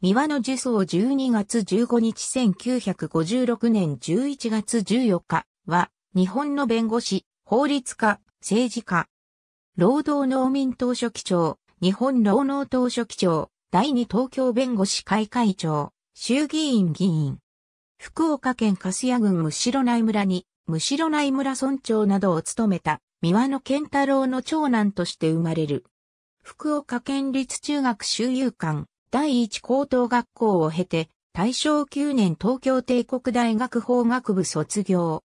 三輪の呪詛を12月15日1956年11月14日は、日本の弁護士、法律家、政治家、労働農民党書記長、日本労農党書記長、第二東京弁護士会会長、衆議院議員、福岡県粕屋郡むしろ内村に、むしろ内村村長などを務めた、三輪の健太郎の長男として生まれる。福岡県立中学修猷館。第一高等学校を経て、大正9年東京帝国大学法学部卒業。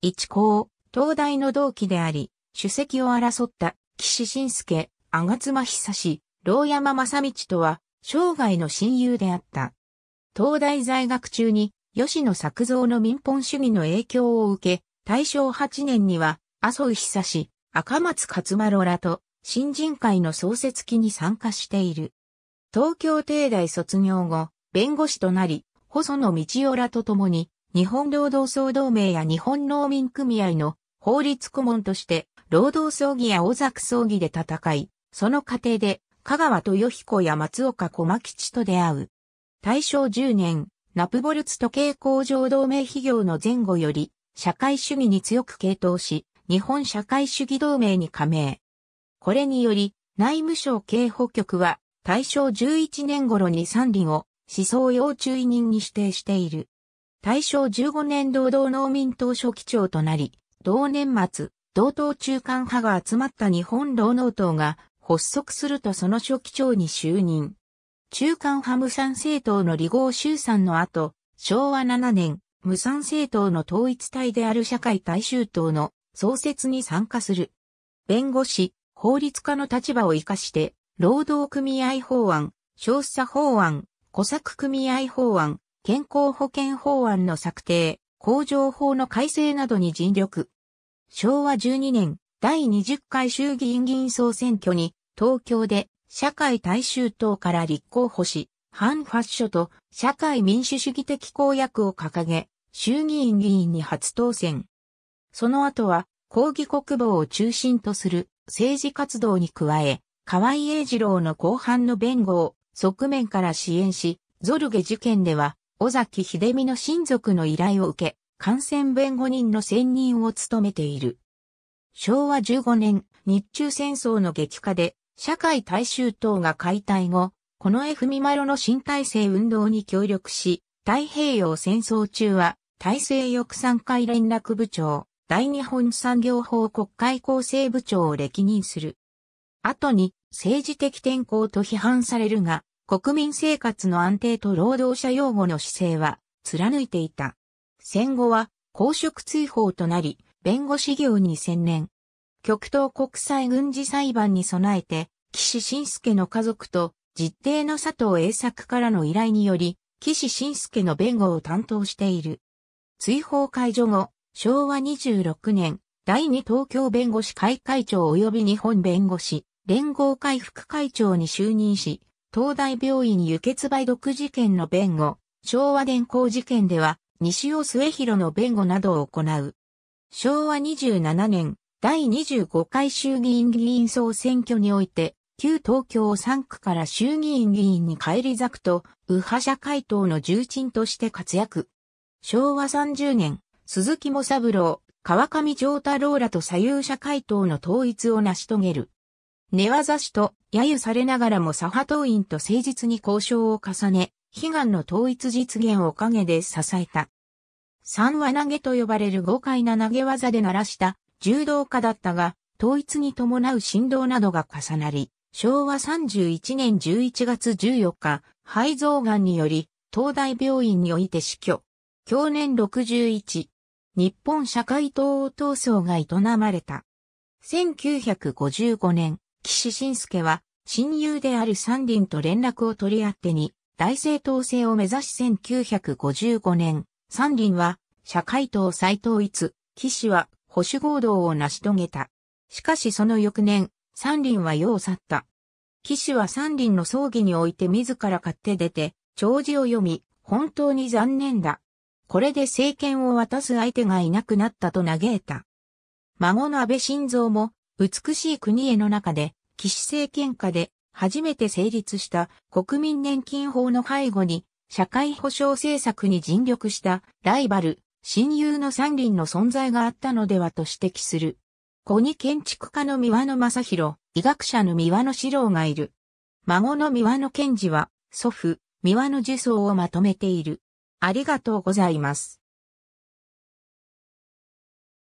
一高、東大の同期であり、主席を争った、岸信介、吾妻久、牢山正道とは、生涯の親友であった。東大在学中に、吉野作造の民本主義の影響を受け、大正8年には、麻生久、赤松勝麿らと、新人会の創設期に参加している。東京帝大卒業後、弁護士となり、細野道夫らと共に、日本労働総同盟や日本農民組合の法律顧問として、労働争議や大作争議で戦い、その過程で、香川豊彦や松岡駒吉と出会う。大正10年、ナプボルツ時計工場同盟批評の前後より、社会主義に強く傾倒し、日本社会主義同盟に加盟。これにより、内務省警保局は、大正11年頃に三輪を思想要注意人に指定している。大正15年労働農民党書記長となり、同年末、同党中間派が集まった日本労農党が発足するとその書記長に就任。中間派無産政党の李剛衆参の後、昭和7年、無産政党の統一体である社会大衆党の創設に参加する。弁護士、法律家の立場を生かして、労働組合法案、消費者法案、小作組合法案、健康保険法案の策定、工場法の改正などに尽力。昭和12年、第20回衆議院議員総選挙に、東京で社会大衆党から立候補し、反ファッショと社会民主主義的公約を掲げ、衆議院議員に初当選。その後は、抗議国防を中心とする政治活動に加え、河井英二郎の後半の弁護を側面から支援し、ゾルゲ事件では、尾崎英美の親族の依頼を受け、感染弁護人の専任を務めている。昭和15年、日中戦争の激化で、社会大衆党が解体後、近衛文麿の新体制運動に協力し、太平洋戦争中は、体制翼賛会連絡部長、大日本産業報国会構成部長を歴任する。後に政治的転向と批判されるが、国民生活の安定と労働者擁護の姿勢は貫いていた。戦後は公職追放となり、弁護士業に専念。極東国際軍事裁判に備えて、岸信介の家族と実弟の佐藤栄作からの依頼により、岸信介の弁護を担当している。追放解除後、昭和26年、第二東京弁護士会会長及び日本弁護士連合会副会長に就任し、東大病院輸血梅毒事件の弁護、昭和電工事件では、西尾末広の弁護などを行う。昭和27年、第25回衆議院議員総選挙において、旧東京3区から衆議院議員に返り咲くと、右派社会党の重鎮として活躍。昭和30年、鈴木茂三郎、川上丈太郎らと左右社会党の統一を成し遂げる。寝技師と揶揄されながらも左派党員と誠実に交渉を重ね、悲願の統一実現を陰で支えた。三輪投げと呼ばれる豪快な投げ技で鳴らした柔道家だったが、統一に伴う振動などが重なり、昭和31年11月14日、肺臓がんにより、東大病院において死去。享年61。日本社会党闘争が営まれた。1955年。岸信介は、親友である三輪と連絡を取り合ってに、大政党制を目指し1955年、三輪は、社会党再統一、岸は、保守合同を成し遂げた。しかしその翌年、三輪は世を去った。岸は三輪の葬儀において自ら買って出て、弔辞を読み、本当に残念だ。これで政権を渡す相手がいなくなったと嘆いた。孫の安倍晋三も、美しい国への中で、岸政権下で初めて成立した国民年金法の背後に、社会保障政策に尽力したライバル、親友の三輪の存在があったのではと指摘する。ここに建築家の三輪野正弘、医学者の三輪野史郎がいる。孫の三輪野健二は、祖父、三輪野寿三をまとめている。ありがとうございます。